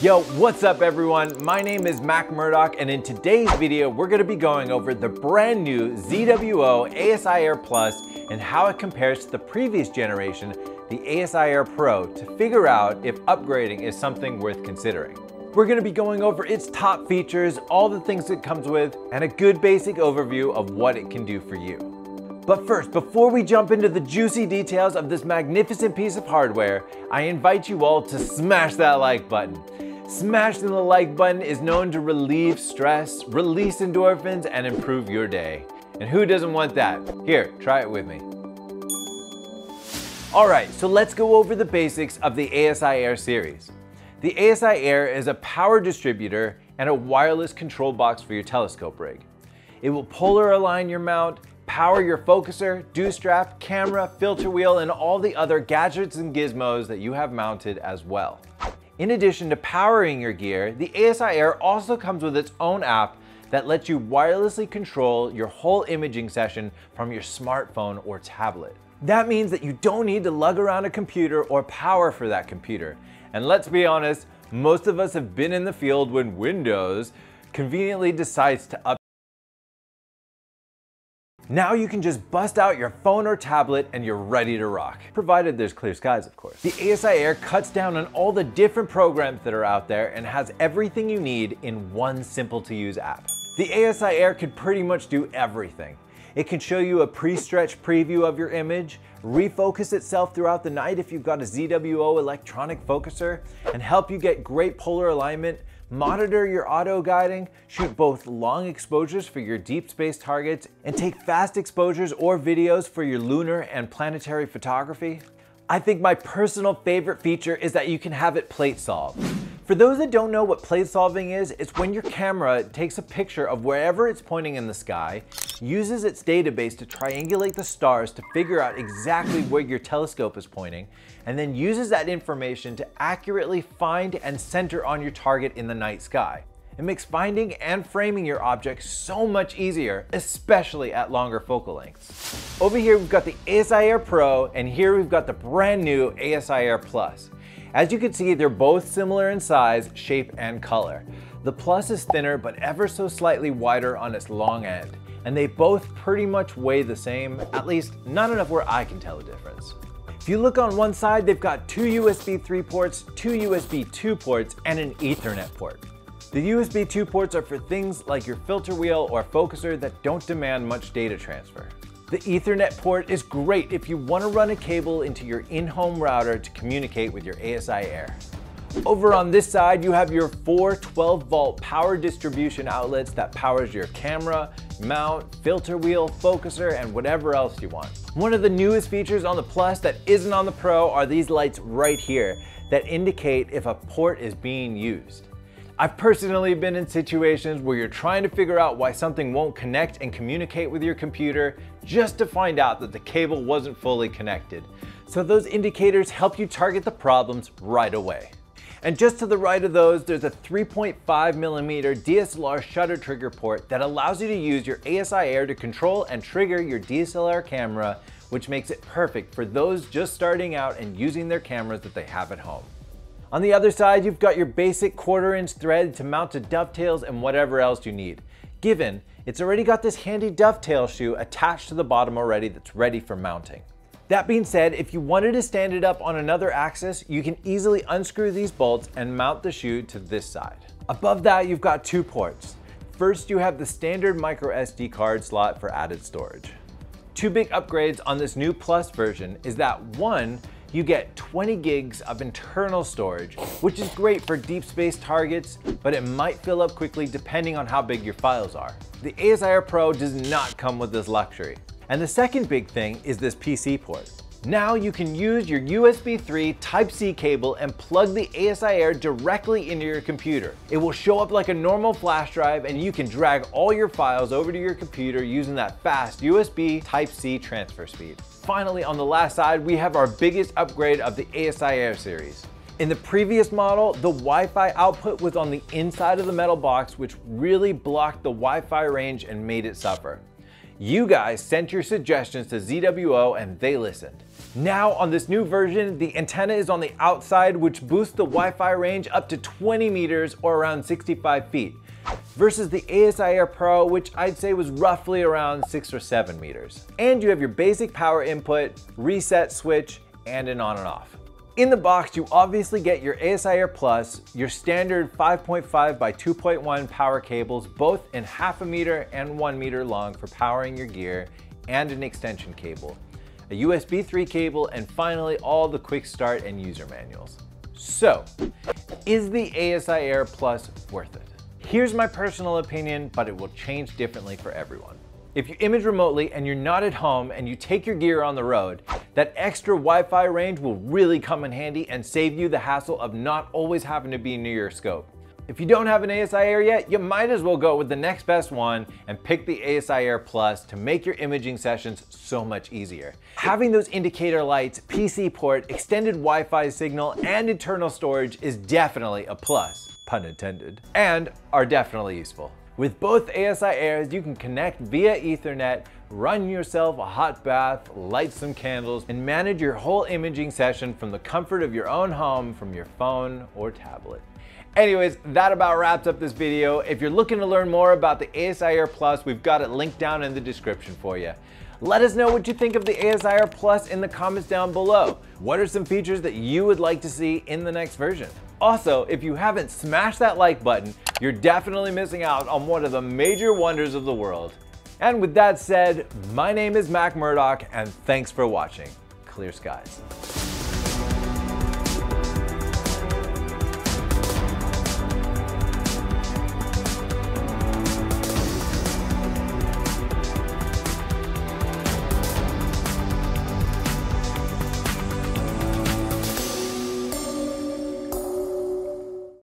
Yo, what's up everyone? My name is Mac Murdoch, and in today's video, we're gonna be going over the brand new ZWO ASIAIR Plus and how it compares to the previous generation, the ASIAIR Pro, to figure out if upgrading is something worth considering. We're gonna be going over its top features, all the things it comes with, and a good basic overview of what it can do for you. But first, before we jump into the juicy details of this magnificent piece of hardware, I invite you all to smash that like button. Smashing the like button is known to relieve stress, release endorphins, and improve your day. And who doesn't want that? Here, try it with me. All right, so let's go over the basics of the ASIAIR series. The ASIAIR is a power distributor and a wireless control box for your telescope rig. It will polar align your mount, power your focuser, dew strap, camera, filter wheel, and all the other gadgets and gizmos that you have mounted as well. In addition to powering your gear, the ASIAIR also comes with its own app that lets you wirelessly control your whole imaging session from your smartphone or tablet. That means that you don't need to lug around a computer or power for that computer. And let's be honest, most of us have been in the field when Windows conveniently decides to update. Now you can just bust out your phone or tablet and you're ready to rock. Provided there's clear skies, of course. The ASIAIR cuts down on all the different programs that are out there and has everything you need in one simple to use app. The ASIAIR can pretty much do everything. It can show you a pre-stretch preview of your image, refocus itself throughout the night if you've got a ZWO electronic focuser, and help you get great polar alignment, monitor your auto guiding, shoot both long exposures for your deep space targets, and take fast exposures or videos for your lunar and planetary photography. I think my personal favorite feature is that you can have it plate solved. For those that don't know what plate solving is, it's when your camera takes a picture of wherever it's pointing in the sky, uses its database to triangulate the stars to figure out exactly where your telescope is pointing, and then uses that information to accurately find and center on your target in the night sky. It makes finding and framing your object so much easier, especially at longer focal lengths. Over here, we've got the ASIAIR Pro, and here we've got the brand new ASIAIR Plus. As you can see, they're both similar in size, shape, and color. The Plus is thinner, but ever so slightly wider on its long end. And they both pretty much weigh the same, at least not enough where I can tell the difference. If you look on one side, they've got two USB 3 ports, two USB 2 ports, and an Ethernet port. The USB 2 ports are for things like your filter wheel or focuser that don't demand much data transfer. The Ethernet port is great if you want to run a cable into your in-home router to communicate with your ASIAIR. Over on this side, you have your four 12-volt power distribution outlets that powers your camera, mount, filter wheel, focuser, and whatever else you want. One of the newest features on the Plus that isn't on the Pro are these lights right here that indicate if a port is being used. I've personally been in situations where you're trying to figure out why something won't connect and communicate with your computer just to find out that the cable wasn't fully connected. So those indicators help you target the problems right away. And just to the right of those, there's a 3.5mm DSLR shutter trigger port that allows you to use your ASIAIR to control and trigger your DSLR camera, which makes it perfect for those just starting out and using their cameras that they have at home. On the other side, you've got your basic 1/4-inch thread to mount to dovetails and whatever else you need. Given, it's already got this handy dovetail shoe attached to the bottom already that's ready for mounting. That being said, if you wanted to stand it up on another axis, you can easily unscrew these bolts and mount the shoe to this side. Above that, you've got two ports. First, you have the standard micro SD card slot for added storage. Two big upgrades on this new Plus version is that one, you get 20 gigs of internal storage, which is great for deep space targets, but it might fill up quickly depending on how big your files are. The ASIAIR Pro does not come with this luxury. And the second big thing is this PC port. Now you can use your USB 3 Type-C cable and plug the ASIAIR directly into your computer. It will show up like a normal flash drive, and you can drag all your files over to your computer using that fast USB Type-C transfer speed. Finally, on the last side, we have our biggest upgrade of the ASIAIR series. In the previous model, the Wi-Fi output was on the inside of the metal box, which really blocked the Wi-Fi range and made it suffer. You guys sent your suggestions to ZWO and they listened. Now on this new version, the antenna is on the outside, which boosts the Wi-Fi range up to 20 meters or around 65 feet. Versus the ASIAIR Pro, which I'd say was roughly around 6 or 7 meters. And you have your basic power input, reset switch, and an on and off. In the box, you obviously get your ASIAIR Plus, your standard 5.5 by 2.1 power cables, both in 0.5 meter and 1 meter long for powering your gear, and an extension cable, a USB 3 cable, and finally all the quick start and user manuals. So, is the ASIAIR Plus worth it? Here's my personal opinion, but it will change differently for everyone. If you image remotely and you're not at home and you take your gear on the road, that extra Wi-Fi range will really come in handy and save you the hassle of not always having to be near your scope. If you don't have an ASIAIR yet, you might as well go with the next best one and pick the ASIAIR Plus to make your imaging sessions so much easier. Having those indicator lights, PC port, extended Wi-Fi signal, and internal storage is definitely a plus, pun intended, and are definitely useful. With both ASIAIRs, you can connect via Ethernet, run yourself a hot bath, light some candles, and manage your whole imaging session from the comfort of your own home from your phone or tablet. Anyways, that about wraps up this video. If you're looking to learn more about the ASIAIR Plus, we've got it linked down in the description for you. Let us know what you think of the ASIAIR Plus in the comments down below. What are some features that you would like to see in the next version? Also, if you haven't smashed that like button, you're definitely missing out on one of the major wonders of the world. And with that said, my name is Mac Murdoch, and thanks for watching. Clear skies.